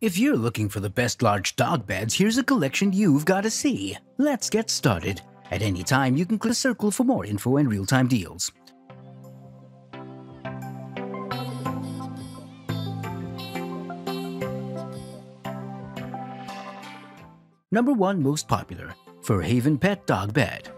If you're looking for the best large dog beds, here's a collection you've got to see. Let's get started. At any time, you can click the circle for more info and real-time deals. Number 1 most popular, Furhaven Pet Dog Bed.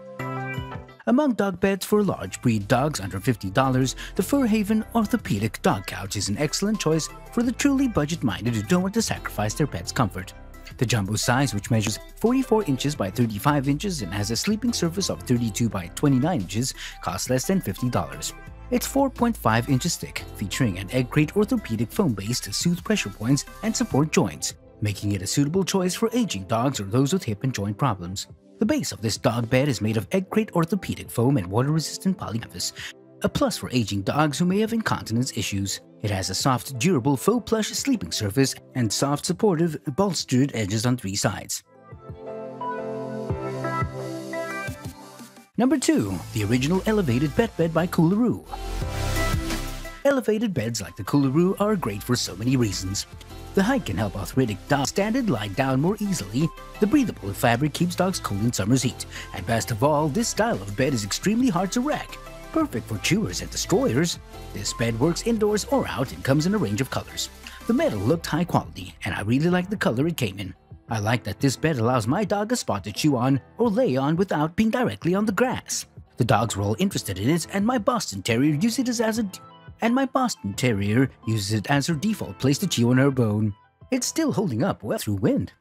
Among dog beds for large breed dogs under $50, the Furhaven Orthopedic Dog Couch is an excellent choice for the truly budget-minded who don't want to sacrifice their pet's comfort. The jumbo size, which measures 44 inches by 35 inches and has a sleeping surface of 32 by 29 inches, costs less than $50. It's 4.5 inches thick, featuring an egg crate orthopedic foam base to soothe pressure points and support joints, making it a suitable choice for aging dogs or those with hip and joint problems. The base of this dog bed is made of egg crate orthopedic foam and water-resistant polycanvas, a plus for aging dogs who may have incontinence issues. It has a soft, durable faux plush sleeping surface and soft, supportive, bolstered edges on 3 sides. Number 2, the original Elevated Pet Bed by Coolaroo. Elevated beds like the Coolaroo are great for so many reasons. The height can help arthritic dogs stand and lie down more easily. The breathable fabric keeps dogs cool in summer's heat. And best of all, this style of bed is extremely hard to wreck. Perfect for chewers and destroyers. This bed works indoors or out and comes in a range of colors. The metal looked high quality, and I really like the color it came in. I like that this bed allows my dog a spot to chew on or lay on without being directly on the grass. The dogs were all interested in it, and my Boston Terrier uses it as her default place to chew on her bone. It's still holding up well through wind.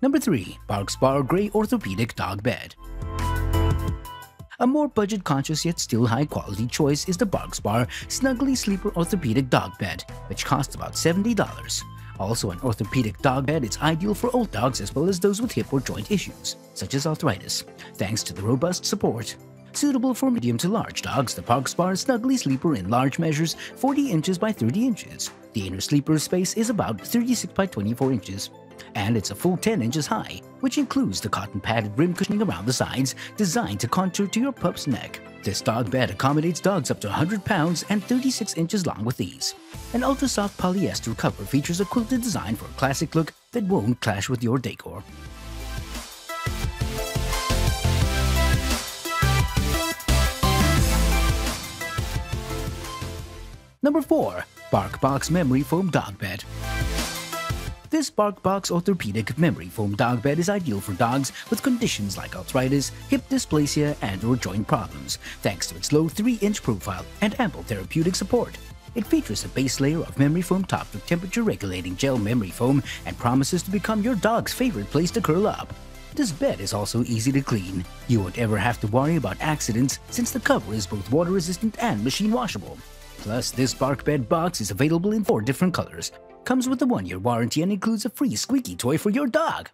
Number 3. BarksBar Gray Orthopedic Dog Bed. A more budget-conscious yet still high-quality choice is the BarksBar Snuggly Sleeper Orthopedic Dog Bed, which costs about $70. Also an orthopedic dog bed, it's ideal for old dogs as well as those with hip or joint issues, such as arthritis, thanks to the robust support. Suitable for medium to large dogs, the BarksBar Snuggly Sleeper in large measures 40 inches by 30 inches. The inner sleeper space is about 36 by 24 inches, and it's a full 10 inches high, which includes the cotton-padded rim cushioning around the sides designed to contour to your pup's neck. This dog bed accommodates dogs up to 100 pounds and 36 inches long with ease. An ultra-soft polyester cover features a quilted design for a classic look that won't clash with your decor. Number 4. BarkBox Memory Foam Dog Bed. This BarkBox Orthopedic Memory Foam Dog Bed is ideal for dogs with conditions like arthritis, hip dysplasia, and/or joint problems, thanks to its low 3-inch profile and ample therapeutic support. It features a base layer of memory foam topped with temperature-regulating gel memory foam and promises to become your dog's favorite place to curl up. This bed is also easy to clean. You won't ever have to worry about accidents since the cover is both water-resistant and machine-washable. Plus, this BarkBed box is available in 4 different colors, comes with a 1-year warranty and includes a free squeaky toy for your dog.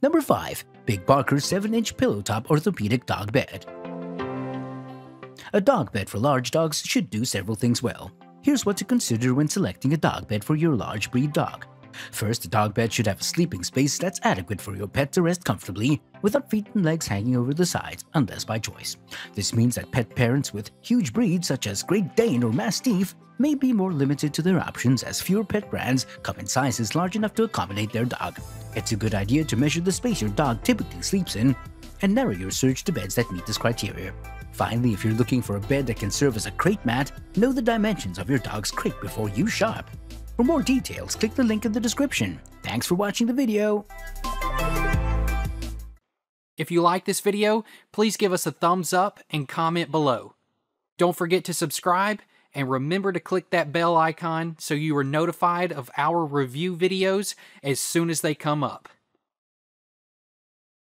Number 5. Big Barker 7-inch Pillow Top Orthopedic Dog Bed. A dog bed for large dogs should do several things well. Here's what to consider when selecting a dog bed for your large breed dog. First, the dog bed should have a sleeping space that's adequate for your pet to rest comfortably, without feet and legs hanging over the sides, unless by choice. This means that pet parents with huge breeds such as Great Dane or Mastiff may be more limited to their options as fewer pet brands come in sizes large enough to accommodate their dog. It's a good idea to measure the space your dog typically sleeps in and narrow your search to beds that meet this criteria. Finally, if you're looking for a bed that can serve as a crate mat, know the dimensions of your dog's crate before you shop. For more details, click the link in the description. Thanks for watching the video. If you like this video, please give us a thumbs up and comment below. Don't forget to subscribe and remember to click that bell icon so you are notified of our review videos as soon as they come up.